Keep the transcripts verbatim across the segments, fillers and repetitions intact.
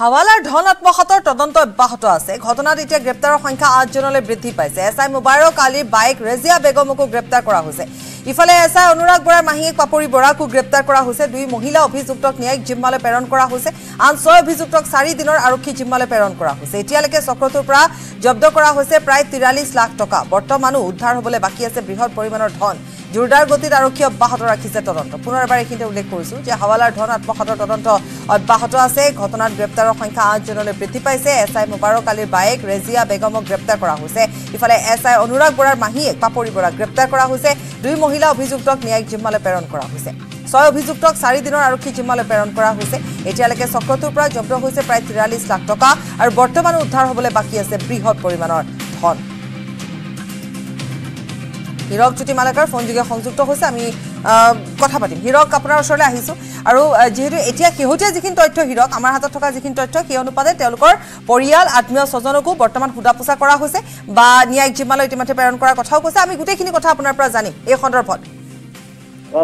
হাওয়ালাৰ ধনাত্মকতাৰ তদন্ত অব্যাহত আছে। ঘটনাত এতিয়া গ্ৰেপ্তাৰৰ সংখ্যা আঠজনলৈ বৃদ্ধি পাইছে। এছ আই মুবাৰক আলীৰ বাইক ৰেজিয়া বেগমকো গ্ৰেপ্তাৰ কৰা হৈছে। ইফালে এছ আই অনুৰাগ বৰাৰ মাহীয়েক পাপৰি বৰাকো গ্ৰেপ্তাৰ কৰা হৈছে। দুই মহিলা অভিযুক্তক ন্যায়িক জিম্মালৈ প্ৰেৰণ কৰা হৈছে। আন ছয় অভিযুক্তক চাৰি দিনৰ আৰক্ষী জিম্মালৈ প্ৰেৰণ কৰা হৈছে। এতিয়ালৈকে চক্ৰটোৰ পৰা জব্দ কৰা হৈছে প্ৰায় তেতাল্লিছ লাখ টকা। বৰ্তমানো উদ্ধাৰ হ'বলৈ বাকী আছে বৃহৎ পৰিমাণৰ ধন। জোৰদাৰ গতিত আৰক্ষী অব্যাহত ৰাখিছে তদন্ত। পুনৰবাৰ এইখিনিতে উল্লেখ কৰিছো যে হাওয়ালাৰ ধন আত্মসাতৰ তদন্ত অব্যাহত আছে। ঘটনাত গ্ৰেপ্তাৰৰ সংখ্যা আঠজনলৈ বৃদ্ধি পাইছে। এছ আই মুবাৰক আলীৰ বাইক ৰেজিয়া বেগমক গ্ৰেপ্তাৰ কৰা হৈছে। ইফালে এছ আই অনুৰাগ বৰাৰ মাহীয়েক পাপৰি বৰাক গ্ৰেপ্তাৰ কৰা হৈছে। দুই মহিলা অভিযুক্তক ন্যায়িক জিম্মালৈ প্ৰেৰণ কৰা হৈছে। ছয় অভিযুক্তক চাৰি দিনৰ আৰক্ষী জিম্মালৈ প্ৰেৰণ কৰা হৈছে। এতিয়ালৈকে চক্ৰটোৰ পৰা জব্দ হৈছে প্ৰায় তেতাল্লিছ লাখ টকা আৰু বৰ্তমান উদ্ধাৰ হ'বলৈ বাকী আছে বৃহৎ পৰিমাণৰ ধন। হিৰক জ্যোতি মালাকাৰ ফোনযোগে সংযুক্ত হৈছে, আমি কথা পাতিম। হিৰক, আপোনাৰ ওচৰলৈ আহিছোঁ। আৰু যেহেতু এতিয়া শেহতীয়া যিখিনি তথ্য হিৰক, আমাৰ হাতত থকা যিখিনি তথ্য, সেই অনুপাতে তেওঁলোকৰ পৰিয়াল আত্মীয় স্বজনকো বৰ্তমান সোধা পোছা কৰা হৈছে বা ন্যায়িক জিম্মালৈ ইতিমধ্যে প্ৰেৰণ কৰাৰ কথাও কৈছে। আমি গোটেইখিনি কথা আপোনাৰ পৰা জানিম এই সন্দৰ্ভত।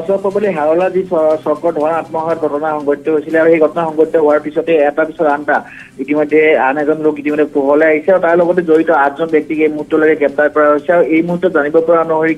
চৰপলি হাওলা যি চক্ৰ ধৰা আত্মসাত ঘটনা সংঘটিত হৈছিলে আৰু সেই ঘটনা সংঘটিত হোৱাৰ পিছতে এটা পিছত আনটা ইতিমধ্যে আন এজন লোক ইতিমধ্যে পোহৰলৈ আহিছে আৰু তাৰ লগতে জড়িত আঠজন ব্যক্তিক এই মুহূৰ্তলৈকে গ্ৰেপ্তাৰ কৰা হৈছে। আৰু এই মুহূৰ্তত জানিব পৰা অনুসৰি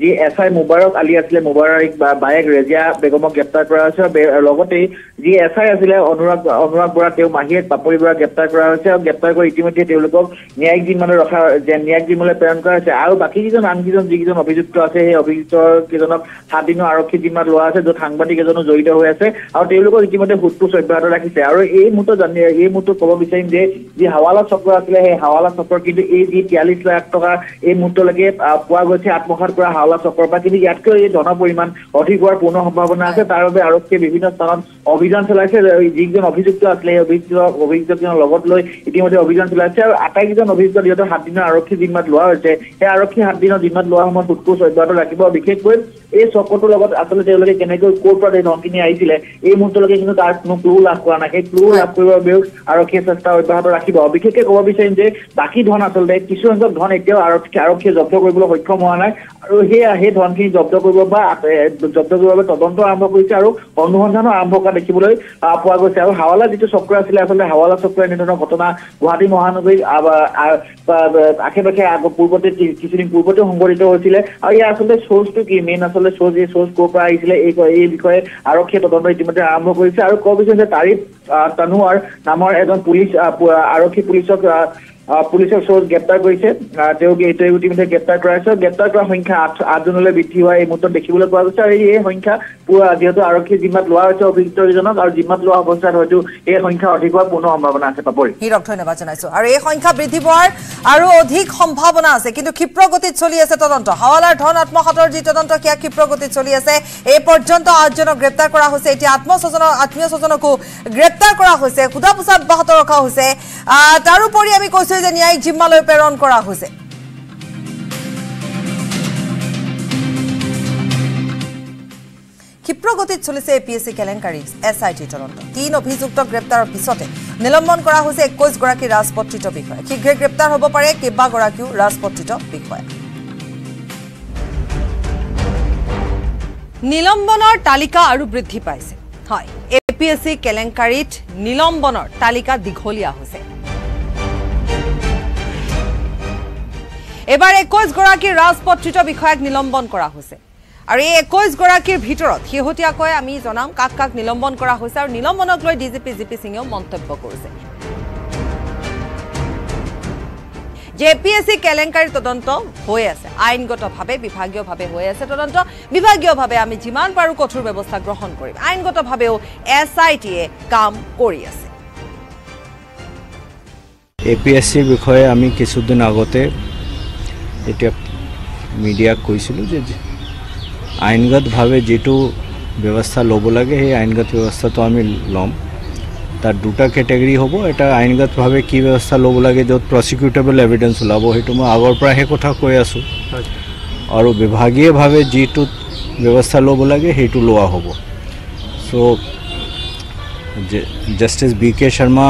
যি এছ আই মুবাৰক আলী আছিলে, মুবাৰক বায়েক ৰেজিয়া বেগমক গ্ৰেপ্তাৰ কৰা হৈছে। লগতে যি এছ আই আছিলে অনুৰাগ অনুৰাগ বৰা, তেওঁ মাহীয়েক পাপৰি বৰা গ্ৰেপ্তাৰ কৰা হৈছে। আৰু গ্ৰেপ্তাৰ কৰি ইতিমধ্যে তেওঁলোকক ন্যায়িক জিম্মালৈ ৰখা ন্যায়িক জিম্মালৈ প্ৰেৰণ কৰা হৈছে। আৰু বাকী কেইজন আন কেইজন যিকেইজন অভিযুক্ত আছে, সেই অভিযুক্ত কেইজনক সাত দিনৰ আৰক্ষী জিম্মাত লোৱা আছে, য'ত সাংবাদিক এজনো জড়িত হৈ আছে। আৰু তেওঁলোকক ইতিমধ্যে সোধপোছ অব্যাহত ৰাখিছে। আৰু এই মুহূৰ্তত জানি এই মুহূৰ্তত ক'ব বিচাৰিম যে যি হাওয়ালা চক্ৰ আছিলে, সেই হাওয়ালা চক্ৰ কিন্তু এই যি তিয়াল্লিছ লাখ টকা এই মুহূৰ্তলৈকে পোৱা গৈছে আত্মসাত কৰা হাওয়ালা চক্ৰৰ পৰা, কিন্তু ইয়াতকৈ এই ধনৰ পৰিমাণ অধিক হোৱাৰ পূৰ্ণ সম্ভাৱনা আছে। তাৰ বাবে আৰক্ষীয়ে বিভিন্ন স্থানত অভিযান চলাইছে। যিকেইজন অভিযুক্ত আছিলে, সেই অভিযুক্ত অভিযুক্তজনৰ লগত লৈ ইতিমধ্যে অভিযান চলাইছে। আৰু আটাইকেইজন অভিযুক্ত যিহেতু সাত দিনৰ আৰক্ষী জিম্মাত লোৱা হৈছে, সেই আৰক্ষী সাত দিনৰ জিম্মাত লোৱাৰ সময়ত সোধপোছ অব্যাহত ৰাখিব। বিশেষকৈ এই চক্ৰটোৰ লগত আচলতে তেওঁলোকে কেনেকৈ ক'ৰ পৰা এই ধনখিনি আহিছিলে এই মুহূৰ্তলৈকে কিন্তু তাৰ কোনো ক্লু লাভ কৰা নাই। সেই ক্লু লাভ কৰিবৰ বাবেও আৰক্ষীয়ে চেষ্টা অব্যাহত ৰাখিব। বিশেষকৈ ক'ব বিচাৰিম যে বাকী ধন আচলতে কিছুসংখ্যক ধন এতিয়াও আৰক্ষী আৰক্ষীয়ে জব্দ কৰিবলৈ সক্ষম হোৱা নাই। আৰু সেই সেই ধনখিনি জব্দ কৰিব বা জব্দ কৰিবৰ বাবে তদন্ত আৰম্ভ কৰিছে আৰু অনুসন্ধানো আৰম্ভ কৰা দেখিবলৈ পোৱা গৈছে। আৰু হাওয়ালা যিটো চক্ৰ আছিলে, আচলতে হাওয়ালা চক্ৰ এনেধৰণৰ ঘটনা গুৱাহাটী মহানগৰীৰ আশে পাশে পূৰ্বতে কিছুদিন পূৰ্বতে সংঘটিত হৈছিলে। আৰু ইয়াৰ আচলতে চ'ৰ্চটো কি, মেইন আচলতে চ'ৰ্চ এই চ'ৰ্চ ক'ৰ পৰা আহিছিলে এই এই বিষয়ে আৰক্ষীয়ে তদন্ত ইতিমধ্যে আৰম্ভ কৰিছে। আৰু ক'ব বিচাৰিছে তাৰিফ তানুৱাৰ নামৰ এজন পুলিচ আৰক্ষী পুলিচক পুলিচৰ চ'ৰ্চ গ্ৰেপ্তাৰ কৰিছে। তেওঁক এইটোৱে ইতিমধ্যে গ্ৰেপ্তাৰ কৰা হৈছে। গ্ৰেপ্তাৰ কৰা সংখ্যা আঠ আঠজনলৈ বৃদ্ধি হোৱা এই মুহূৰ্তত দেখিবলৈ পোৱা গৈছে। আৰু এই সংখ্যা যিহেতু আৰক্ষীৰ জিম্মাত লোৱা হৈছে অভিযুক্তজনক, আৰু জিম্মাত লোৱা অৱস্থাত হয়তো এই সংখ্যা অধিক হোৱাৰ পূৰ্ণ সম্ভাৱনা আছে। পাপৰি হিৰক, ধন্যবাদ জনাইছোঁ। আৰু এই সংখ্যা বৃদ্ধি হোৱাৰ আৰু অধিক সম্ভাৱনা আছে, কিন্তু ক্ষীপ্ৰ গতিত চলি আছে তদন্ত। হাওয়ালাৰ ধন আত্মসাতৰ যি তদন্ত, সেয়া ক্ষীপ্ৰ গতিত চলি আছে। এই পৰ্যন্ত আঠজনক গ্ৰেপ্তাৰ কৰা হৈছে। এতিয়া আত্মীয়স্বজনৰ আত্মীয় স্বজনকো গ্ৰেপ্তাৰ কৰা হৈছে, সোধা পোছা অব্যাহত ৰখা হৈছে। তাৰোপৰি আমি কৈছোঁ যে ন্যায়িক জিম্মালৈ প্ৰেৰণ কৰা হৈছে। ক্ষীপ্ৰ গতিত চলিছে এ পি এছ চি কেলেংকাৰী এছ আই টি তদন্ত। তিন অভিযুক্তক গ্ৰেপ্তাৰৰ পিছতে নিলম্বন কৰা হৈছে একৈশ গৰাকী ৰাজপত্ৰিত বিষয়া। শীঘ্ৰে গ্ৰেপ্তাৰ হ'ব পাৰে কেইবাগৰাকীও ৰাজপত্ৰিত বিষয়া। নিলম্বনৰ তালিকা আৰু বৃদ্ধি পাইছে। হয়, এ পি এছ চি কেলেংকাৰীত নিলম্বনৰ তালিকা দীঘলীয়া হৈছে। এবাৰ একৈশ গৰাকী ৰাজপত্ৰিত বিষয়াক নিলম্বন কৰা হৈছে। আৰু এই একৈশ গৰাকীৰ ভিতৰত শেহতীয়াকৈ আমি জনাম কাক কাক নিলম্বন কৰা হৈছে। আৰু নিলম্বনক লৈ ডিজিপি জি পি সিঙেও মন্তব্য কৰিছে যে এ পি এছ চি কেলেংকাৰীৰ তদন্ত হৈ আছে, আইনগতভাৱে বিভাগীয়ভাৱে হৈ আছে তদন্ত। বিভাগীয়ভাৱে আমি যিমান পাৰোঁ কঠোৰ ব্যৱস্থা গ্ৰহণ কৰিম। আইনগতভাৱেও এছ আই টিয়ে কাম কৰি আছে। এ পি এছ চিৰ বিষয়ে আমি কিছুদিন আগতে এটা মিডিয়া কৈছিল যে আইনগতভাবে যেটো ব্যবস্থা লব লাগে, সেই আইনগত ব্যবস্থা তো আমি লম। তার দুটা ক্যাটেগরি হব। এটা আইনগতভাবে কি ব্যবস্থা লব লাগে, যত প্রসিকিউটেবল এভিডেন্স ওলাব, সেইটো মই আগৰ পৰা হে কথা কৈ আছো। আৰু বিভাগীয়ভাৱে যেটো ব্যবস্থা লব লাগে সেইটো লোৱা হব। So justice B K Sharma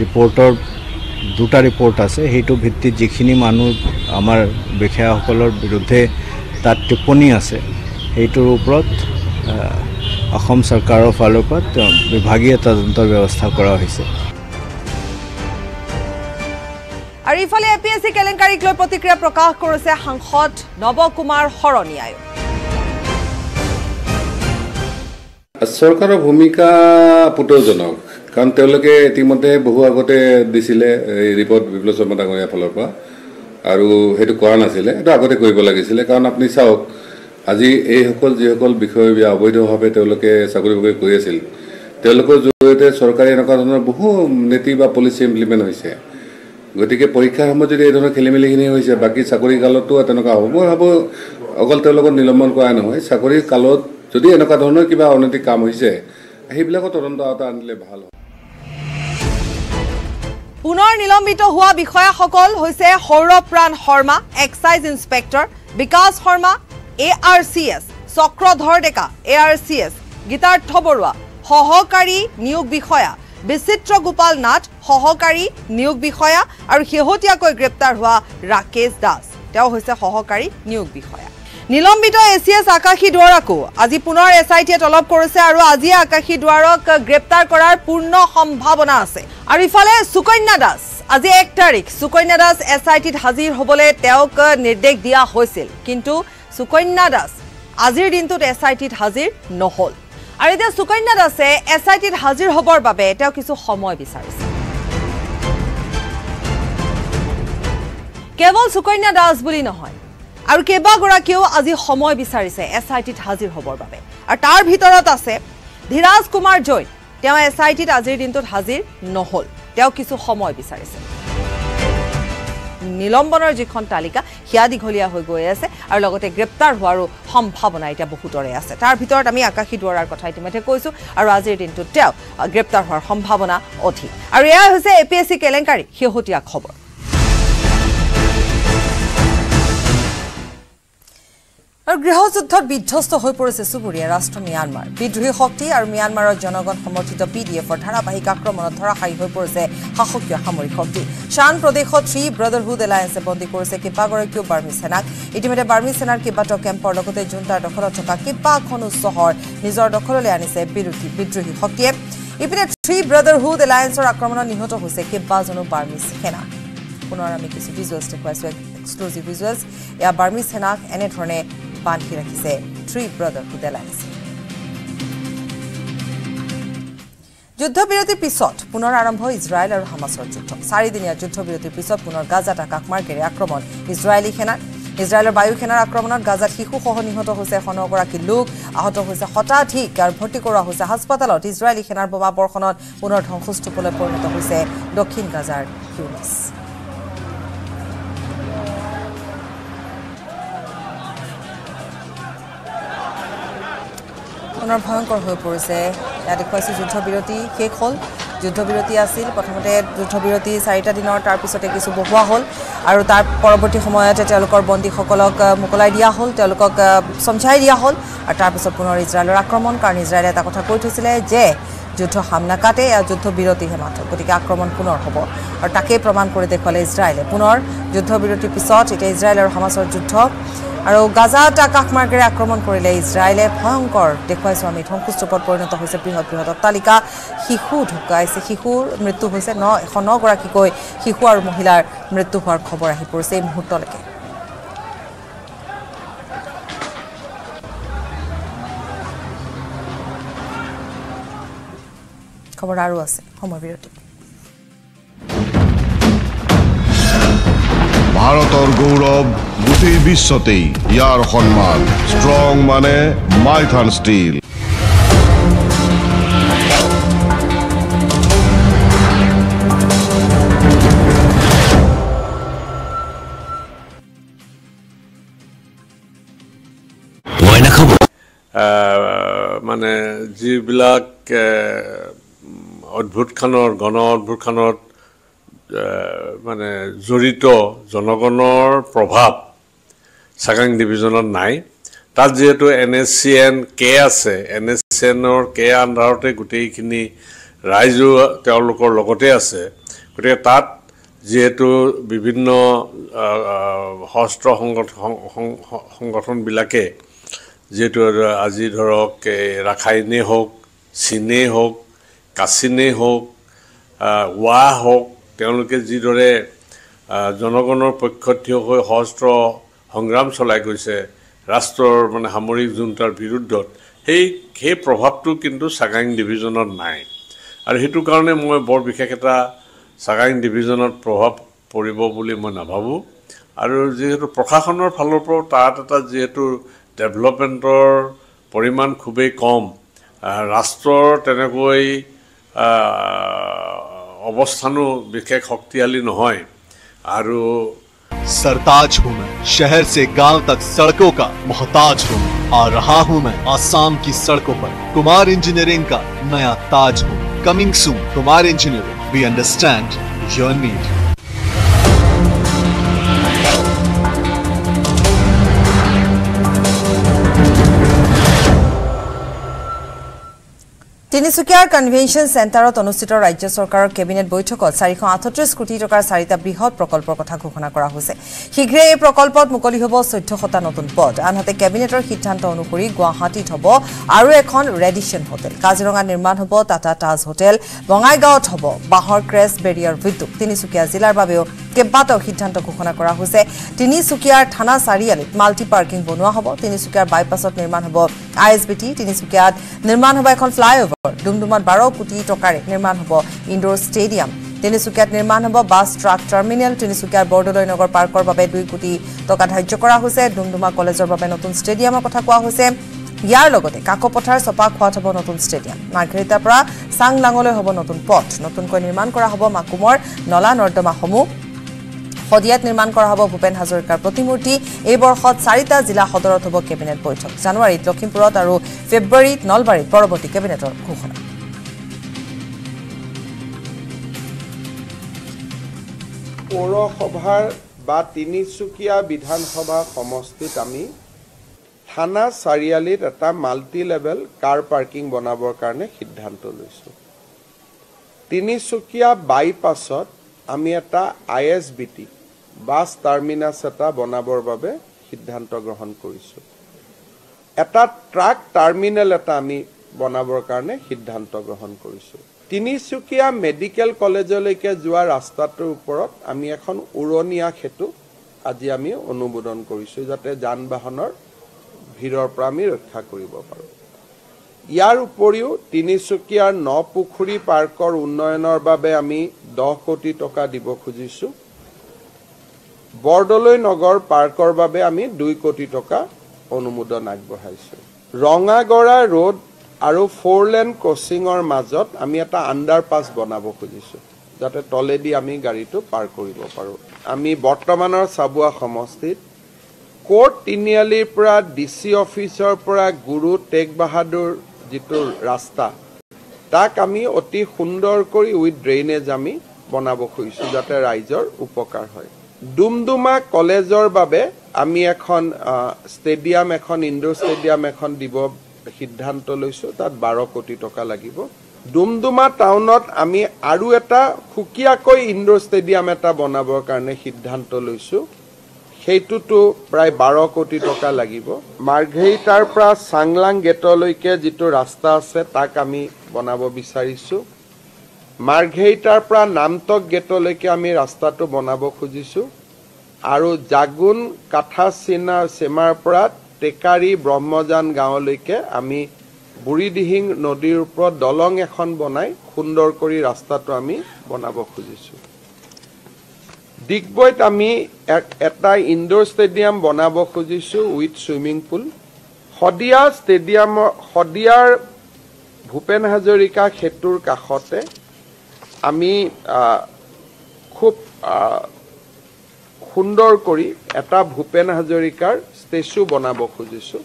ৰিপৰ্টৰ দুটা ৰিপৰ্ট আছে। সেইটো ভিত্তিত যিখিনি মানুহ আমাৰ বিষয়াসকলৰ বিৰুদ্ধে তাত টিপ্পনী আছে, সেইটোৰ ওপৰত অসম সৰকাৰেৰ ফালৰ পৰা বিভাগীয় তদন্তৰ ব্যৱস্থা কৰা হৈছে। আৰু ইফালে এপিএসি কেলেংকাৰীক লৈ প্ৰতিক্ৰিয়া প্ৰকাশ কৰিছে সাংসদ নৱকুমাৰ হৰণীয়াই। চৰকাৰৰ ভূমিকা পুতৌজনক, কাৰণ তেওঁলোকে ইতিমধ্যে বহু আগতে দিছিলে এই ৰিপৰ্ট বিপ্লৱ শৰ্মা ডাঙৰীয়াৰ ফালৰ পৰা, আৰু সেইটো কৰা নাছিলে, সেইটো আগতে কৰিব লাগিছিলে। কাৰণ আপুনি চাওক আজি এইসকল যিসকল বিষয় অবৈধভাৱে তেওঁলোকে চাকৰি বাকৰি কৰি আছিল, তেওঁলোকৰ জৰিয়তে চৰকাৰে এনেকুৱা ধৰণৰ বহু নীতি বা পলিচি ইমপ্লিমেণ্ট হৈছে। গতিকে পৰীক্ষাৰ সময়ত যদি এই ধৰণৰ খেলি মেলিখিনি হৈছে, বাকী চাকৰি কালতো তেনেকুৱা হ'ব। মই ভাবোঁ অকল তেওঁলোকক নিলম্বন কৰা নহয়, চাকৰি কালত যদি এনেকুৱা ধৰণৰ কিবা অনৈতিক কাম হৈছে, সেইবিলাকৰ তদন্ত আওতা আনিলে ভাল হ'ব। পুনৰ নিলম্বিত হোৱা বিষয়াসকল হৈছে Sourapran Sharma, excise inspector Bikash Sharma, A R C S Chakradhar Deka, A R C S Gitartha Baruah সহকাৰী নিয়োগ বিষয়া, বিচিত্ৰ গোপাল নাথ সহকাৰী নিয়োগ বিষয়া, আৰু শেহতীয়াকৈ গ্ৰেপ্তাৰ হোৱা ৰাকেশ দাস, তেওঁ হৈছে সহকাৰী নিয়োগ বিষয়া। নিলম্বিত এ চি এছ আকাশী দুৱাৰকো আজি পুনৰ এছ আই টিয়ে তলব কৰিছে, আৰু আজিয়ে আকাশী দুৱাৰক গ্ৰেপ্তাৰ কৰাৰ পূৰ্ণ সম্ভাৱনা আছে। আৰু ইফালে সুকন্যা দাস, আজি এক তাৰিখ সুকন্যা দাস এছ আই টিত হাজিৰ হ'বলৈ তেওঁক নিৰ্দেশ দিয়া হৈছিল, কিন্তু সুকন্যা দাস আজিৰ দিনটোত এছ আই টিত হাজিৰ নহ'ল। আৰু এতিয়া সুকন্যা দাসে এছ আই টিত হাজিৰ হ'বৰ বাবে তেওঁ কিছু সময় বিচাৰিছে। কেৱল সুকন্যা দাস বুলি নহয়, আৰু কেইবাগৰাকীও আজি সময় বিচাৰিছে এছ আই টিত হাজিৰ হ'বৰ বাবে। আৰু তাৰ ভিতৰত আছে ধীৰাজ কুমাৰ জৈন, তেওঁ এছ আই টিত আজিৰ দিনটোত হাজিৰ নহ'ল, তেওঁ কিছু সময় বিচাৰিছে। নিলম্বনৰ যিখন তালিকা সেয়া দীঘলীয়া হৈ গৈ আছে, আৰু লগতে গ্ৰেপ্তাৰ হোৱাৰো সম্ভাৱনা এতিয়া বহুতৰে আছে। তাৰ ভিতৰত আমি আকাশী দুৱাৰাৰ কথা ইতিমধ্যে কৈছোঁ, আৰু আজিৰ দিনটোত তেওঁ গ্ৰেপ্তাৰ হোৱাৰ সম্ভাৱনা অধিক। আৰু এয়াই হৈছে এ পি এছ চি কেলেংকাৰী শেহতীয়া খবৰ। আৰু গৃহযুদ্ধত বিধ্বস্ত হৈ পৰিছে চুবুৰীয়া ৰাষ্ট্ৰ ম্যানমাৰ। বিদ্ৰোহী শক্তি আৰু ম্যানমাৰৰ জনগণ সমৰ্থিত পি ডি এফৰ ধাৰাবাহিক আক্ৰমণত ধৰাশায়ী হৈ পৰিছে শাসকীয় সামৰিক শক্তি। শান প্ৰদেশত থ্ৰী ব্ৰাদাৰহুড এলায়েন্সে বন্দী কৰিছে কেইবাগৰাকীও বাৰ্মী সেনাক। ইতিমধ্যে বাৰ্মী সেনাৰ কেইবাটাও কেম্পৰ লগতে জুণ্টাৰ দখলত থকা কেইবাখনো চহৰ নিজৰ দখললৈ আনিছে বিৰোধী বিদ্ৰোহী শক্তিয়ে। ইপিনে থ্ৰী ব্ৰাদাৰহুড এলায়েন্সৰ আক্ৰমণত নিহত হৈছে কেইবাজনো বাৰ্মী সেনা। পুনৰ আমি কিছু ভিজুৱেলছ দেখুৱাইছোঁ, এক্সক্লুজিভ ভিজুৱেলছ। এয়া বাৰ্মী সেনাক এনেধৰণে বান্ধি ৰাখিছে থ্ৰী ব্ৰাদাৰহুড এলায়েন্সে। যুদ্ধবিৰতিৰ পিছত পুনৰ আৰম্ভ ইজৰাইল আৰু হামাছৰ যুদ্ধ। চাৰিদিনীয়া যুদ্ধবিৰতিৰ পিছত পুনৰ গাজাত আকাশমাৰ্গেৰে আক্ৰমণ ইজৰাইলী সেনাৰ। ইজৰাইলৰ বায়ু সেনাৰ আক্ৰমণত গাজাত শিশুসহ নিহত হৈছে এশগৰাকী লোক, আহত হৈছে শতাধিক আৰু ভৰ্তি কৰোৱা হৈছে হাস্পাতালত। ইজৰাইলী সেনাৰ বোমা বৰ্ষণত পুনৰ ধ্বংসস্তূপলৈ পৰিণত হৈছে দক্ষিণ গাজাৰ কিউনিছ। পুনৰ ভয়ংকৰ হৈ পৰিছে, ইয়াত দেখুৱাইছোঁ যুদ্ধবিৰতি শেষ হ'ল। যুদ্ধবিৰতি আছিল প্ৰথমতে যুদ্ধবিৰতি চাৰিটা দিনৰ, তাৰপিছতে কিছু বহুৱা হ'ল, আৰু তাৰ পৰৱৰ্তী সময়ত তেওঁলোকৰ বন্দীসকলক মোকলাই দিয়া হ'ল, তেওঁলোকক চমজাই দিয়া হ'ল। আৰু তাৰপিছত পুনৰ ইজৰাইলৰ আক্ৰমণ, কাৰণ ইজৰাইলে এটা কথা কৈ থৈছিলে যে যুদ্ধ সামনা কাটে, ইয়াৰ যুদ্ধবিৰতিহে মাথো, গতিকে আক্ৰমণ পুনৰ হ'ব। আৰু তাকেই প্ৰমাণ কৰি দেখুৱালে ইজৰাইলে। পুনৰ যুদ্ধবিৰতিৰ পিছত এতিয়া ইজৰাইল আৰু হামাছৰ যুদ্ধ, আৰু গাজাত আকাশমাৰ্গেৰে আক্ৰমণ কৰিলে ইজৰাইলে। ভয়ংকৰ দেখুৱাইছোঁ আমি, ধ্বংসস্তূপত পৰিণত হৈছে বৃহৎ বৃহৎ অট্টালিকা, শিশু ঢুকাইছে, শিশুৰ মৃত্যু হৈছে, ন এশ নগৰাকীকৈ শিশু আৰু মহিলাৰ মৃত্যু হোৱাৰ খবৰ আহি পৰিছে এই মুহূৰ্তলৈকে। খবৰ আৰু আছে সময় বিৰতি। ভাৰতৰ গৌৰৱ গোটেই বিশ্বতেই ইয়াৰ সন্মান। ষ্ট্ৰং মানে মাইথান ষ্টীল। মানে যিবিলাক অদ্ভুত খানৰ গণ অদ্ভুত খানত মানে জড়িত জনগণৰ প্ৰভাৱ চাগাং ডিভিজনত নাই। তাত যিহেতু N S C N K আছে, এন এছ চি এনৰ কে আণ্ডাৰতে গোটেইখিনি ৰাইজো তেওঁলোকৰ লগতে আছে। গতিকে তাত যিহেতু বিভিন্ন সশস্ত্ৰ সংগঠনবিলাকে যেটোৰ আজি ধৰক ৰাখাইনে হোক সিনে হোক কাসিনে হোক ওয়া হোক তেওঁলোকে যি দৰে জনগণৰ পক্ষতীয় হৈ হস্ত্ৰ সংগ্ৰাম চলাই গৈছে ৰাষ্ট্ৰৰ মানে সামৰিক জুনতাৰ বিৰুদ্ধত সেই কে প্ৰভাৱটো কিন্তু সাগাং ডিভিজনত নাই আৰু হেতু কাৰণে মই বৰ বিশেষ এটা সাগাং ডিভিজনত প্ৰভাৱ পৰিব বুলি মই নাভাবো আৰু যেহেতু প্ৰশাসনৰ ফালৰ পৰা তাত এটা যেহেতু ডেভেলপমেন্টৰ পৰিমাণ খুবেই কম ৰাষ্ট্ৰৰ তেনেকৈ অবস্থানো বিশেষ শক্তিশালী নহয় আৰু सरताज हूँ मैं, शहर से गांव तक सड़कों का मोहताज हूँ। आ रहा हूँ मैं आसाम की सड़कों पर, कुमार इंजीनियरिंग का नया ताज हूँ। Coming soon Kumar engineering, we understand your need. Tinisukiar Convention Center at Onusita Rajya Sarkarar Cabinet Boithokot four thirty-eight কোটি টকাৰ চাৰিটা বৃহৎ প্ৰকল্পৰ কথা ঘোষণা কৰা হৈছে। শীঘ্ৰে এই প্ৰকল্পত মুকলি হ'ব চৈধ্যশটা নতুন পদ। আনহাতে কেবিনেটৰ সিদ্ধান্ত অনুসৰি গুৱাহাটীত হ'ব আৰু এখন ৰেডিশন হোটেল। কাজিৰঙা নিৰ্মাণ হ'ব টাটা তাজ হোটেল। বঙাইগাঁৱত হ'ব বাহৰ ক্ৰেছ বেৰিয়াৰ বিদ্যুৎ। তিনিচুকীয়া জিলাৰ বাবেও কেইবাটাও সিদ্ধান্ত ঘোষণা কৰা হৈছে। তিনিচুকীয়াৰ থানা চাৰিআলিত মাল্টি পাৰ্কিং বনোৱা হ'ব। তিনিচুকীয়াৰ বাইপাছত নিৰ্মাণ হ'ব আইএছবিটি। তিনিচুকীয়াত নিৰ্মাণ হ'ব এখন ফ্লাইঅভাৰ। ডুমডুমাত twelve কোটি টকাৰে নিৰ্মাণ হ'ব ইনডোৰ ষ্টেডিয়াম। তিনিচুকীয়াত নিৰ্মাণ হ'ব বাস ট্ৰাক টাৰ্মিনেল। তিনিচুকীয়াৰ বৰদলৈ নগৰ পাৰ্কৰ বাবে two কোটি টকা ধাৰ্য কৰা হৈছে। ডুমডুমা কলেজৰ বাবে নতুন ষ্টেডিয়ামৰ কথা কোৱা হৈছে। ইয়াৰ লগতে কাকপথাৰ সপা খোৱাত হ'ব নতুন ষ্টেডিয়াম। মাৰ্ঘেৰিটাৰ পৰা চাংলাঙলৈ হ'ব নতুন পথ। নতুনকৈ নিৰ্মাণ কৰা হ'ব মাকুমৰ নলা নৰ্দমাসমূহ। হদিয়াত নিৰ্মাণ কৰা হ'ব ভূপেন হাজৰিকাৰ প্ৰতিমূৰ্তি। এই বৰ্ষত চাৰিটা জিলা সদৰত হ'ব কেবিনেট বৈঠক। জানুৱাৰীত লখিমপুৰত আৰু ফেব্ৰুৱাৰীত নলবাৰীত পৰৱৰ্তী কেবিনেটৰ ঘোষণা। পৌৰসভাৰ বা তিনিচুকীয়া বিধানসভা সমষ্টিত আমি থানা চাৰিআলিত এটা মাল্টি লেভেল কাৰ পাৰ্কিং বনাবৰ কাৰণে সিদ্ধান্ত লৈছো। তিনিচুকীয়া বাইপাছত আমি এটা আইএছবিটি বাস টাৰ্মিনাস এটা বনাবৰ বাবে সিদ্ধান্ত গ্ৰহণ কৰিছো। এটা ট্ৰাক টাৰ্মিনেল এটা আমি বনাবৰ কাৰণে সিদ্ধান্ত গ্ৰহণ কৰিছো। তিনিচুকীয়া মেডিকেল কলেজলৈকে যোৱা ৰাস্তাটোৰ ওপৰত আমি এখন উৰণীয়া সেতু আজি আমি অনুমোদন কৰিছো যাতে যান-বাহনৰ ভিৰৰ পৰা আমি ৰক্ষা কৰিব পাৰো। ইয়াৰ উপৰিও তিনিচুকীয়াৰ নপুখুৰী পাৰ্কৰ উন্নয়নৰ বাবে আমি ten কোটি টকা দিব খুজিছো। বৰদলৈ নগৰ পাৰ্কৰ বাবে আমি two কোটি টকা অনুমোদন আগবঢ়াইছো। ৰঙাগড়া ৰোড আৰু ফ'ৰ লেন ক্ৰছিঙৰ মাজত আমি এটা আণ্ডাৰপাছ বনাব খুজিছো যাতে তলেদি আমি গাড়ীটো পাৰ কৰিব পাৰো। আমি বৰ্তমানৰ চাবুৱা সমষ্টিত কোৰ্ট তিনিআলিৰ পৰা ডিচি অফিচৰ পৰা গুৰু টেক বাহাদুৰ जितो रास्ता ताक आमी अति सुंदर करी उइथ ड्रेनेज आमी बनाबो खोजिसु जाते राइजर उपकार हय। डुमडुमा कलेजर बाबे आमी एखन स्टेडियम एखन इनडोर स्टेडियम एखन दिबो सिद्धांत लइसु तात twelve कोटी टका लागिबो। डुमडुमा टाउनत आमी आरो एटा खुकियाकै इनडोर स्टेडियम एटा बनाबर कारणे सिद्धांत लइसु हेतुतु प्राय twelve কোটি টকা লাগিব। মাৰ্ঘেৰিটাৰ পৰা চাংলাং গেটলৈকে যেটো ৰাস্তা আছে তাক আমি বনাব বিচাৰিছো। মাৰ্ঘেৰিটাৰ পৰা নামতক গেটলৈকে আমি ৰাস্তাটো বনাব খুজিছো আৰু জাগুন কাঠাচিনা সেমাৰ পৰা টেকাৰী ব্ৰহ্মজান গাঁওলৈকে আমি বুঢ়ীদিহিং নদীৰ ওপৰত দলং এখন বনাই সুন্দৰ কৰি ৰাস্তাটো আমি বনাব খুজিছো। ডিগবৈত আমি এটা ইনডোৰ স্টেডিয়াম বনাব খুজিছো with swimming pool. Hadiya stadium হদিয়াৰ ভূপেন হাজৰিকা সেতুৰ কাষতে আমি খুব সুন্দৰ কৰি এটা ভূপেন হাজৰিকাৰ ষ্টেচু বনাব খুজিছো।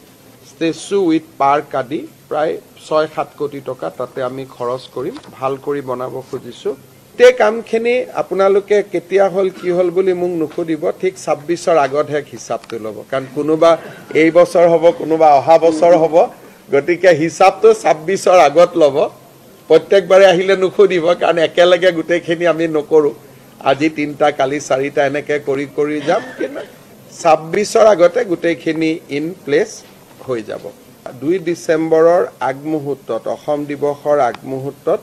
ষ্টেচু উইথ পাৰ্ক আদি প্ৰায় six seven কোটি টকা তাতে আমি খৰচ কৰিম ভাল কৰি বনাব খুজিছো। তে কামখিনি আপোনালোকে কেতিয়া হল কি হল বুলি মোক নুখুদিব, ঠিক twenty-six ৰ আগতহে হিচাপটো ল'ব, কাৰণ কোনোবা এই বছৰ হ'ব কোনোবা অহা বছৰ হ'ব, গতিকে হিচাপটো twenty-six ৰ আগত ল'ব। প্ৰত্যেকবাৰে আহিলে নুখুদিব, কাৰণ একেলগে গুটেখিনি আমি নকৰো। আজি তিনটা কালি চাৰিটা এনেকৈ কৰি কৰি যাম, কিন্তু twenty-six ৰ আগতে গুটেখিনি ইন প্লেস হৈ যাব দুই ডিসেম্বৰৰ আগমুহূৰ্তত অসম দিৱসৰ আগমুহূৰ্তত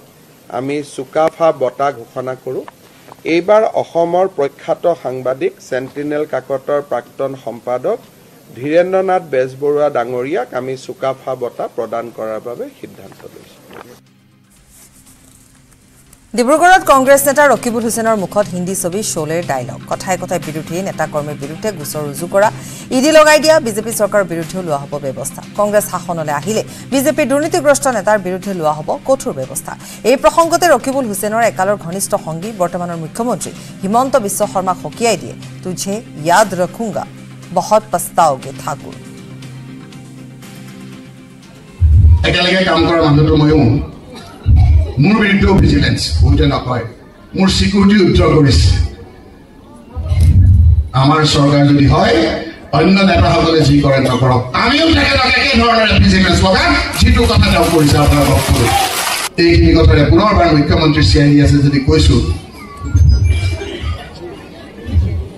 আমি সুকাফা বটা ঘোষণা কৰো এইবাৰ অসমৰ প্ৰখ্যাত সাংবাদিক সেন্টিনেল কাকতৰ প্ৰাক্তন সম্পাদক ধীৰেন্দ্ৰনাথ বেজবৰুৱা ডাঙৰীয়াক আমি সুকাফা বটা প্ৰদান কৰাৰ বাবে সিদ্ধান্ত লৈছো ডিব্ৰুগড়ত কংগ্ৰেছ নেতা ৰকিবুল হুসেনৰ মুখত হিন্দী ছবি শোলেৰ ডায়লগ কথাই কথাই বিৰুদ্ধে নেতা কৰ্মীৰ বিৰুদ্ধে গোচৰ ৰুজু কৰা ইডি লগাই দিয়া বিজেপি চৰকাৰৰ বিৰুদ্ধে লোৱা হ'ব ব্যৱস্থা কংগ্ৰেছ শাসনলৈ আহিলে বিজেপি দুৰ্নীতিগ্ৰস্ত নেতাৰ বিৰুদ্ধে লোৱা হ'ব কঠোৰ ব্যৱস্থা এই প্ৰসংগতে ৰকিবুল হুসেনৰ একালৰ ঘনিষ্ঠ সংগী বৰ্তমানৰ মুখ্যমন্ত্ৰী হিমন্ত বিশ্ব শৰ্মা খকিয়াই দিয়ে তুঝে याद रखूंगा बहुत पछताओगे ठाकुर একালগে কাম কৰা মানুহটো ময়ো মোৰ বিৰুদ্ধে ভিজিলেন্স বুটে নাপায় মোৰ সিকিউৰিটি উদ্ধাৰ কৰিছে আমাৰ সৰকাৰ যদি হয় অন্য নেতাসকলে যি কৰে নকৰক আমিও থাকে থাকে কি ধৰণৰ ভিজিলেন্স লগা যিটো কথা দাও কৰিছে আপোনাৰ বক্তব্য এই নিগতৰে পুনৰবাৰ মুখ্যমন্ত্রী সিআইডি আছে যদি কৈছো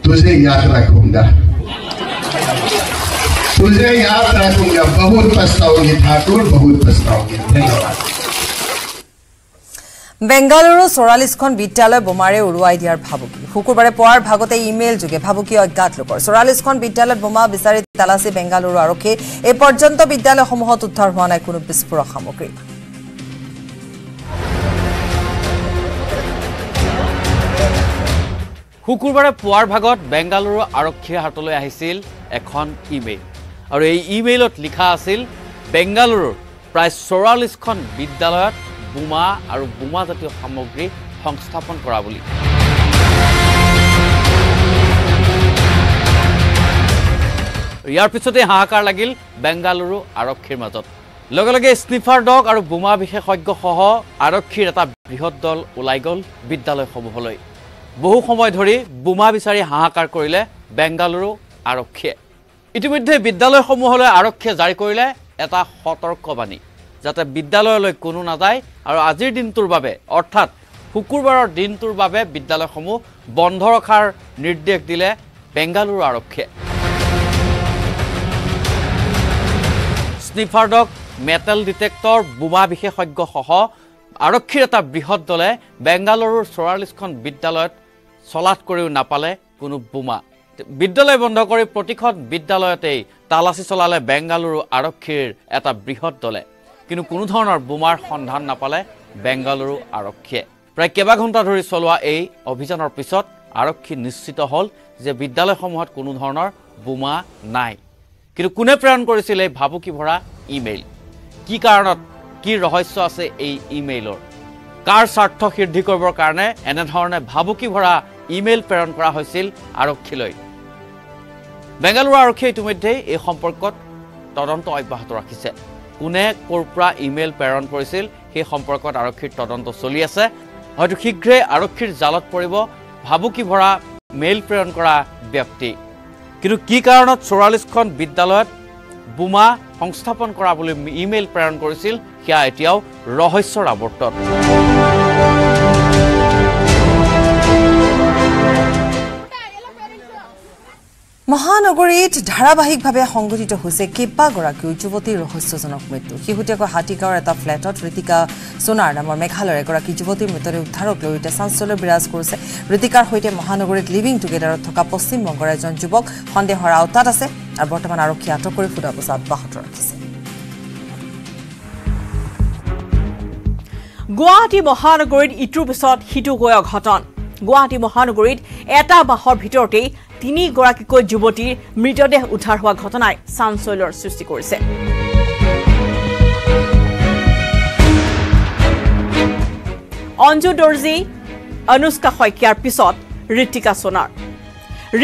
তুঝে याद रखूंगा तुझे याद रखूंगा बहुत पछताओगे ठाकुर बहुत पछताओगे धन्यवाद बेंगालुरु চৌৰাল্লিছখন বিদ্যালয় বোমাৰে উৰুৱাই দিয়াৰ ভাবুকি শুকুৰবাৰে পোৱাৰ ভাগতে ইমেইল যোগে ভাবুকি অজ্ঞাত লোকৰ চৌৰাল্লিছখন বিদ্যালয়ত বোমা বিচাৰি তালাচী বেংগালুৰু আৰক্ষী এই পৰ্যন্ত বিদ্যালয়সমূহত উদ্ধাৰ হোৱা নাই কোনো বিস্ফোৰক সামগ্ৰী শুকুৰবাৰে পোৱাৰ ভাগত বেংগালুৰু আৰক্ষীৰ হাতলৈ আহিছিল এখন ইমেইল আৰু এই ইমেইলত লিখা আছিল বেংগালুৰুৰ প্ৰায় চৌৰাল্লিছখন বিদ্যালয়ত বোমা আৰু বোমা জাতীয় সামগ্ৰী সংস্থাপন কৰা বুলি ইয়াৰ পিছতে হাহাকাৰ লাগিল বেংগালুৰু আৰক্ষীৰ মাজত লগে লগে স্নিফাৰ ডগ আৰু বোমা বিশেষজ্ঞসহ আৰক্ষীৰ এটা বৃহৎ দল ওলাই গ'ল বিদ্যালয়সমূহলৈ বহু সময় ধৰি বোমা বিচাৰি হাহাকাৰ কৰিলে বেংগালুৰু আৰক্ষীয়ে ইতিমধ্যে বিদ্যালয়সমূহলৈ আৰক্ষীয়ে জাৰি কৰিলে এটা সতৰ্কবাণী যাতে বিদ্যালয়লৈ কোনো নাযায় আৰু আজিৰ দিনটোৰ বাবে অৰ্থাৎ শুকুৰবাৰৰ দিনটোৰ বাবে বিদ্যালয়সমূহ বন্ধ ৰখাৰ নিৰ্দেশ দিলে বেংগালুৰু আৰক্ষীয়ে স্নিফাৰ ডগ মেটেল ডিটেক্টৰ বোমা বিশেষজ্ঞসহ আৰক্ষীৰ এটা বৃহৎ দলে বেংগালুৰুৰ চৌৰাল্লিছখন বিদ্যালয়ত চলাত কৰিও নাপালে কোনো বোমা বিদ্যালয় বন্ধ কৰি প্ৰতিখন বিদ্যালয়তেই তালাচী চলালে বেংগালুৰু আৰক্ষীৰ এটা বৃহৎ দলে কিন্তু কোনো ধৰণৰ বোমাৰ সন্ধান নাপালে বেংগালুৰু আৰক্ষীয়ে প্ৰায় কেইবা ঘণ্টা ধৰি চলোৱা এই অভিযানৰ পিছত আৰক্ষী নিশ্চিত হ'ল যে বিদ্যালয়সমূহত কোনো ধৰণৰ বোমা নাই কিন্তু কোনে প্ৰেৰণ কৰিছিল এই ভাবুকি ভৰা ইমেইল কি কাৰণত কি ৰহস্য আছে এই ইমেইলৰ কাৰ স্বাৰ্থ সিদ্ধি কৰিবৰ কাৰণে এনেধৰণে ভাবুকি ভৰা ইমেইল প্ৰেৰণ কৰা হৈছিল আৰক্ষীলৈ বেংগালুৰু আৰক্ষীয়ে ইতিমধ্যে এই সম্পৰ্কত তদন্ত অব্যাহত ৰাখিছে কোনে কৰপৰা ইমেইল প্ৰেৰণ কৰিছিল সেই সম্পৰ্কত আৰক্ষীৰ তদন্ত চলি আছে হয়তো শীঘ্ৰে আৰক্ষীৰ জালত পৰিব ভাবুকি ভৰা মেইল প্ৰেৰণ কৰা ব্যক্তি কিন্তু কি কাৰণত চৌৰাল্লিছখন বিদ্যালয়ত বোমা সংস্থাপন কৰা বুলি ইমেইল প্ৰেৰণ কৰিছিল সেয়া এতিয়াও ৰহস্যৰ আৱৰ্তত মহানগৰীত ধাৰাবাহিকভাৱে সংঘটিত হৈছে কেইবাগৰাকী যুৱতীৰ ৰহস্যজনক মৃত্যু শেহতীয়াকৈ হাতীগাঁৱৰ এটা ফ্লেটত ঋতিকা সোণাৰ নামৰ মেঘালয়ৰ এগৰাকী যুৱতীৰ মৃতদেহ উদ্ধাৰক লৈ এতিয়া চাঞ্চল্য বিৰাজ কৰিছে ঋতিকাৰ সৈতে মহানগৰীত লিভিং টুগেডাৰত থকা পশ্চিমবংগৰ এজন যুৱক সন্দেহৰ আওতাত আছে আৰু বৰ্তমান আৰক্ষী আটক কৰি সোধা পোছা অব্যাহত ৰাখিছে গুৱাহাটী মহানগৰীত ইটোৰ পিছত সিটোকৈ অঘটন গুৱাহাটী মহানগৰীত এটা বাহৰ ভিতৰতে তিনি গৰাকীকৈ যুৱতীৰ মৃতদেহ উদ্ধাৰ হোৱা ঘটনাই চাঞ্চল্যৰ সৃষ্টি কৰিছে অঞ্জু দৰ্জী অনুষ্কা শইকীয়াৰ পিছত ঋতিকা সোণাৰ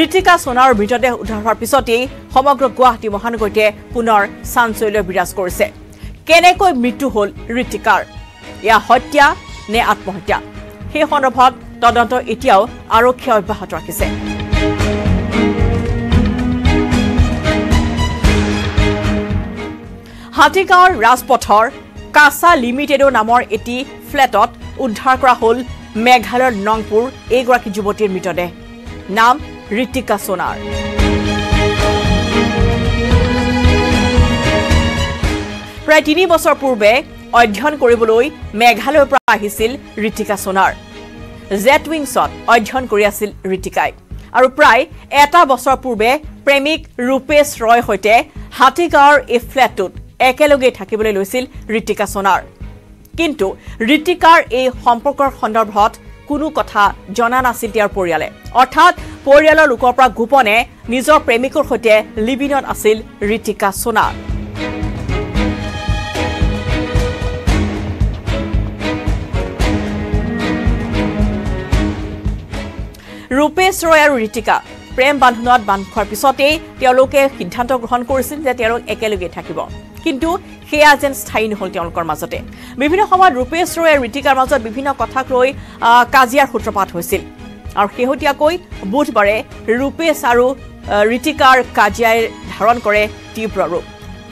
ঋতিকা সোণাৰ মৃতদেহ উদ্ধাৰ হোৱাৰ পিছতেই সমগ্ৰ গুৱাহাটী মহানগৰীতে পুনৰ চাঞ্চল্য বিৰাজ কৰিছে কেনেকৈ মৃত্যু হ'ল ঋতিকাৰ ইয়া হত্যা নে আত্মহত্যা সেই সন্দৰ্ভত তদন্ত এতিয়াও আৰক্ষীয়ে অব্যাহত ৰাখিছে হাতীগাঁৱৰ ৰাজপথৰ কাছা লিমিটেড নামৰ এটি ফ্লেটত উদ্ধাৰ কৰা হ'ল মেঘালয়ৰ নংপুৰ এগৰাকী যুৱতীৰ মৃতদেহ নাম ঋতিকা সোণাৰ প্ৰায় তিনি বছৰ পূৰ্বে অধ্যয়ন কৰিবলৈ মেঘালয়ৰ পৰা আহিছিল ঋতিকা সোণাৰ জেট উইংছত অধ্যয়ন কৰি আছিল ঋতিকাই আৰু প্ৰায় এটা বছৰ পূৰ্বে প্ৰেমিক ৰূপেশ ৰয় হৈতে হাতিগাঁৱৰ এই ফ্ল্যাটত একেলগে থাকিবলৈ লৈছিল ঋতিকা সোণাৰ কিন্তু ঋতিকাৰ এই সম্পৰ্কৰ সন্দৰ্ভত কোনো কথা জনা নাছিল তেওঁৰ পৰিয়ালে অৰ্থাৎ পৰিয়ালৰ লোকৰ পৰা গোপনে নিজৰ প্ৰেমিকৰ হৈতে লিভিনত আছিল ঋতিকা সোণাৰ ৰূপেশ ৰয় আৰু ঋতিকা প্ৰেম বান্ধোনত বান্ধৰ পিছতে তেওঁলোকে সিদ্ধান্ত গ্ৰহণ কৰিছিল যে তেওঁলোক একেলগে থাকিব কিন্তু হেয়া যেন স্থায়ী নহল তেওঁলোকৰ মাজতে বিভিন্ন সময়ত ৰূপেশ ৰয় আৰু ঋতিকাৰ মাজত বিভিন্ন কথাক লৈ কাজিয়াৰ সূত্ৰপাত হৈছিল আৰু শেহতীয়াকৈ বুধবাৰে ৰূপেশ আৰু ঋতিকাৰ কাজিয়াৰ ধাৰণ কৰে তীব্ৰ ৰূপ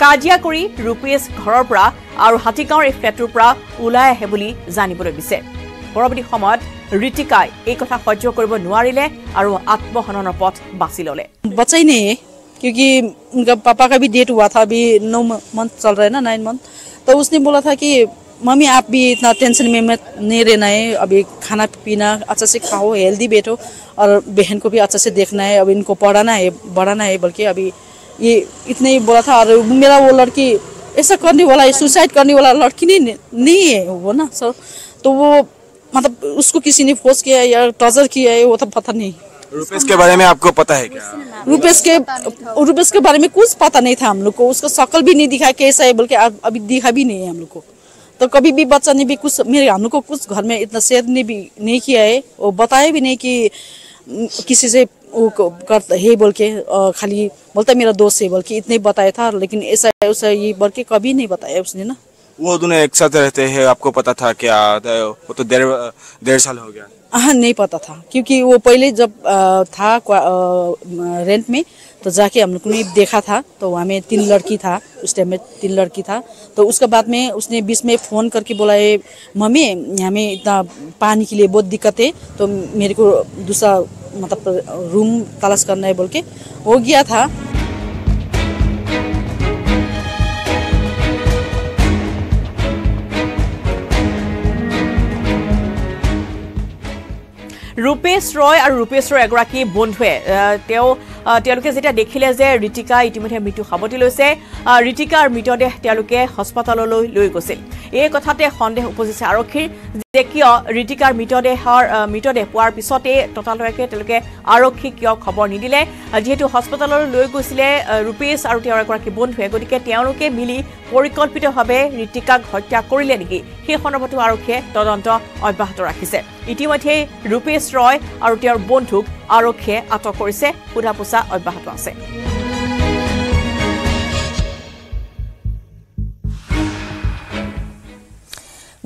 কাজিয়া কৰি ৰূপেশ ঘৰৰ পৰা আৰু হাতিগাঁৱৰ এই ফ্লেটৰ পৰা ওলাই আহে বুলি জানিবলৈ বিচাৰে পৰৱৰ্তী সময়ত ঋতিকাই এই কথা সহ্য কৰিব নোৱাৰিলে আৰু আত্মহননৰ পথ বাছি ললে বচাই নে क्योंकि उनका पापा का भी डेट हुआ था अभी नौ मंथ चल रहा है ना नाइन मंथ तो उसने बोला था कि मम्मी आप भी इतना टेंशन में मत नहीं रहना है अभी खाना पीना अच्छा से खाओ हेल्दी बैठो और बहन को भी अच्छा से देखना है अब इनको पढ़ाना है बढ़ाना है बल्कि अभी ये इतने ही बोला था और मेरा वो लड़की ऐसा करने वाला सुसाइड करने वाला लड़की नहीं नहीं है वो ना सर तो वो मतलब उसको किसी ने फोर्स किया है या टॉर्चर किया है वो तो पता नहीं रूपेश के बारे में आपको पता है क्या रूपेश के रूपेश के बारे में कुछ पता नहीं था हम लोग को उसका शक्ल भी नहीं दिखा कैसा है बल्कि अभी दिखा भी नहीं है हम लोग को तो कभी भी बच्चा ने भी कुछ मेरे हम लोग को कुछ घर में इतना शेयर ने भी नहीं किया है और बताया भी नहीं कि किसी से वो करता है बोल के खाली बोलता है मेरा दोस्त है बोल के इतने बताया था लेकिन ऐसा ऐसा ये बोल के कभी नहीं बताया उसने ना वो दोनों एक साथ रहते हैं आपको पता था क्या वो तो डेढ़ डेढ़ साल हो गया हाँ नहीं पता था क्योंकि वो पहले जब आ, था आ, रेंट में तो जाके हम लोग ने देखा था तो वहाँ में तीन लड़की था उस टाइम में तीन लड़की था तो उसके बाद में उसने बीच में फ़ोन करके बोला है मम्मी यहाँ में इतना पानी के लिए बहुत दिक्कत है तो मेरे को दूसरा मतलब रूम तलाश करना है बोल के हो गया था রূপেশ রয় আৰু ৰূপেশ ৰয় এগৰাকী বন্ধুৱে তেও তেওঁলোকে যেতিয়া দেখিলে যে ঋতিকা ইতিমধ্যে মৃত্যু সাৱটি লৈছে ঋতিকাৰ মৃতদেহ তেওঁলোকে হাসপাতাললৈ লৈ গৈছিল এই কথাতে সন্দেহ উপজিছে আৰক্ষীৰ যে কিয় ঋতিকাৰ মৃতদেহৰ মৃতদেহ পোৱাৰ পিছতে ততালৈকে তেওঁলোকে আৰক্ষী কিয় খবৰ নিদিলে যেহেতু হাসপাতাললৈ লৈ গৈছিল ৰূপেশ আৰু তেওঁৰ এগৰাকী বন্ধুৱে গতিকে তেওঁলোকে মিলি পৰিকল্পিতভাৱে ঋতিকাক হত্যা কৰিলে নেকি সেই সন্দৰ্ভত আৰক্ষীয়ে তদন্ত অব্যাহত ৰাখিছে ইতিমধ্যে ৰূপেশ ৰয় আৰু তেওঁৰ বন্ধুক আৰক্ষীয়ে আটক কৰিছে সোধা পোছা অব্যাহত আছে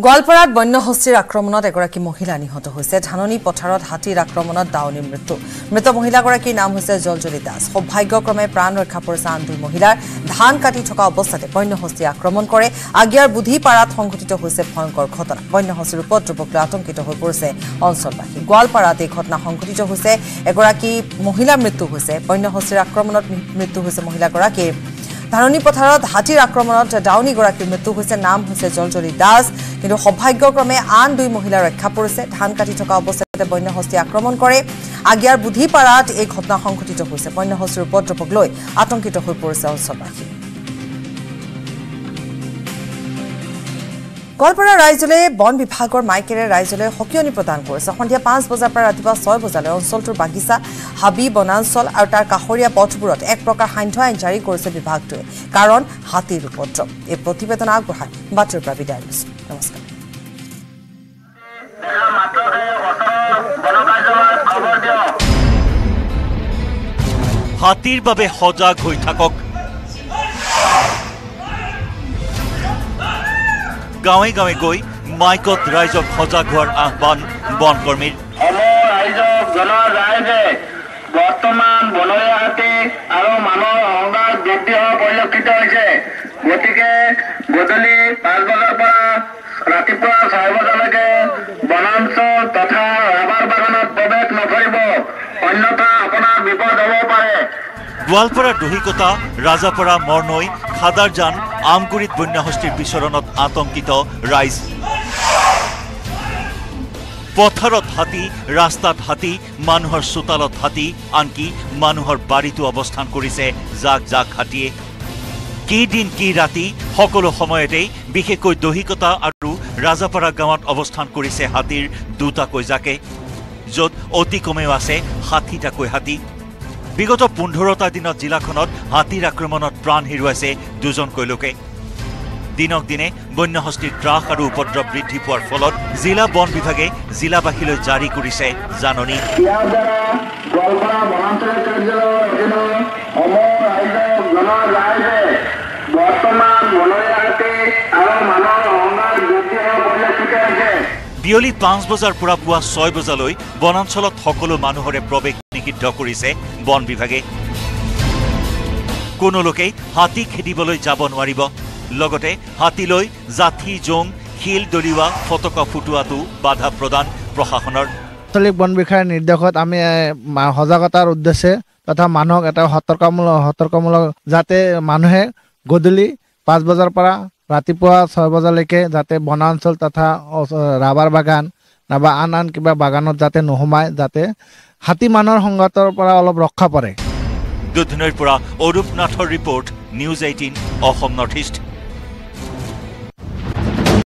গোৱালপাৰাত বন্য হস্তীৰ আক্ৰমণত এগৰাকী মহিলা নিহত হৈছে ধাননি পথাৰত হাতীৰ আক্ৰমণত দাউনীৰ মৃত্যু মৃত মহিলাগৰাকীৰ নাম হৈছে জলজলি দাস সৌভাগ্যক্ৰমে প্ৰাণ ৰক্ষা পৰিছে আন দুই মহিলাৰ ধান কাটি থকা অৱস্থাতে বন্য হস্তীয়ে আক্ৰমণ কৰে আগিয়াৰ বুধিপাৰাত সংঘটিত হৈছে ভয়ংকৰ ঘটনা বন্য হস্তীৰ উপদ্ৰৱক লৈ আতংকিত হৈ পৰিছে অঞ্চলবাসী গোৱালপাৰাত এই ঘটনা সংঘটিত হৈছে এগৰাকী মহিলাৰ মৃত্যু হৈছে বন্য হস্তীৰ আক্ৰমণত মৃত্যু হৈছে মহিলাগৰাকীৰ ধাননি পথাৰত হাতীৰ আক্ৰমণত দাউনীগৰাকীৰ মৃত্যু হৈছে নাম হৈছে জলজলি দাস কিন্তু সৌভাগ্যক্ৰমে আন দুই মহিলা ৰক্ষা পৰিছে ধান কাটি থকা অৱস্থাতে বন্য হস্তীয়ে আক্ৰমণ কৰে আগিয়াৰ বুধিপাৰাত এই ঘটনা সংঘটিত হৈছে বন্য হস্তীৰ উপদ্ৰৱক লৈ আতংকিত হৈ পৰিছে অঞ্চলবাসী গোৱালপাৰা ৰাইজলে বন বিভাগৰ মাইকেৰে ৰাইজলে সকিয়নি প্ৰদান কৰিছে সন্ধিয়া পাঁচ বজাৰ পৰা ৰাতিপুৱা ছয় বজালৈ অঞ্চলটোৰ বাগিচা হাবি বনাঞ্চল আৰু তাৰ কাষৰীয়া পথবোৰত এক প্ৰকাৰ সান্ধ্য আইন জাৰি কৰিছে বিভাগটোৱে কাৰণ হাতীৰ উপদ্ৰৱ এই প্ৰতিবেদন আগবঢ়াই বাতৰি পৰা বিদায় লৈছো নমস্কাৰ হাতীৰ বাবে সজাগ হৈ থাকক গাঁৱে গাঁৱে গৈ মাইকত ৰাইজক সজাগ হোৱাৰ আহ্বান বনকৰ্মীৰ বৰ্তমান বনৰীয়া হাতী আৰু মানুহৰ সংঘাত বৃদ্ধি হোৱা পৰিলক্ষিত হৈছে গতিকে গধূলি পাঁচ বজাৰ পৰা ৰাতিপুৱা ছয় বজালৈকে বনাঞ্চল তথা ৰাবাৰ বাগানত প্ৰৱেশ নকৰিব অন্যথা আপোনাৰ বিপদ হ'ব পাৰে গোৱালপাৰা দহিকতা ৰাজাপাৰা মৰ্ণৈ খাদাৰজান আমগুৰিত বন্যাহস্তীৰ বিচৰণত আতংকিত ৰাইজ পথাৰত হাতী ৰাস্তাত হাতী মানুহৰ সুতালত হাতী আনকি মানুহৰ বাৰীটো অৱস্থান কৰিছে জাক জাক হাতীয়ে কি দিন কি ৰাতি সকলো সময়তেই বিশেষকৈ দহিকতা আৰু ৰাজাপাৰা গাঁৱত অৱস্থান কৰিছে হাতীৰ দুটাকৈ জাকে য'ত অতি কমেও আছে ষাঠিটাকৈ হাতী বিগত পোন্ধৰটা দিনত জিলাখনত হাতীৰ আক্ৰমণত প্ৰাণ হেৰুৱাইছে দুজনকৈ লোকে দিনক দিনে বন্যহস্তীৰ ত্ৰাস আৰু উপদ্ৰৱ বৃদ্ধি পোৱাৰ ফলত জিলা বন বিভাগে জিলাবাসীলৈ জাৰি কৰিছে জাননী বিয়লি পাঁচ বজাৰ পৰা পুৱা ছয় বজালৈ বনাঞ্চলত সকলো মানুহৰে প্ৰৱেশ নিষিদ্ধ কৰিছে বন বিভাগে কোনো লোকে হাতী খেদিবলৈ যাব নোৱাৰিব লগতে হাতীলৈ জাঠি জং খিল দলিওয়া ফটকা ফুটোৱাটো বাধা প্ৰদান প্ৰশাসনৰ আঞ্চলিক বন বিভাগৰ নিৰ্দেশত আমি সজাগতাৰ উদ্দেশ্যে তথা মানুহক এটা সতৰ্কমূলক সতৰ্কমূলক যাতে মানুহে গধূলি পাঁচ বজাৰ পৰা ৰাতিপুৱা ছয় বজালৈকে যাতে বনাঞ্চল তথা ৰাবাৰ বাগান নাবা আন আন কিবা বাগানত যাতে নোহোমায় যাতে হাতী মানুহৰ সংঘাতৰ পৰা অলপ ৰক্ষা পৰে দুধনৈৰ পৰা অৰূপ নাথৰ report news eighteen Assam north east.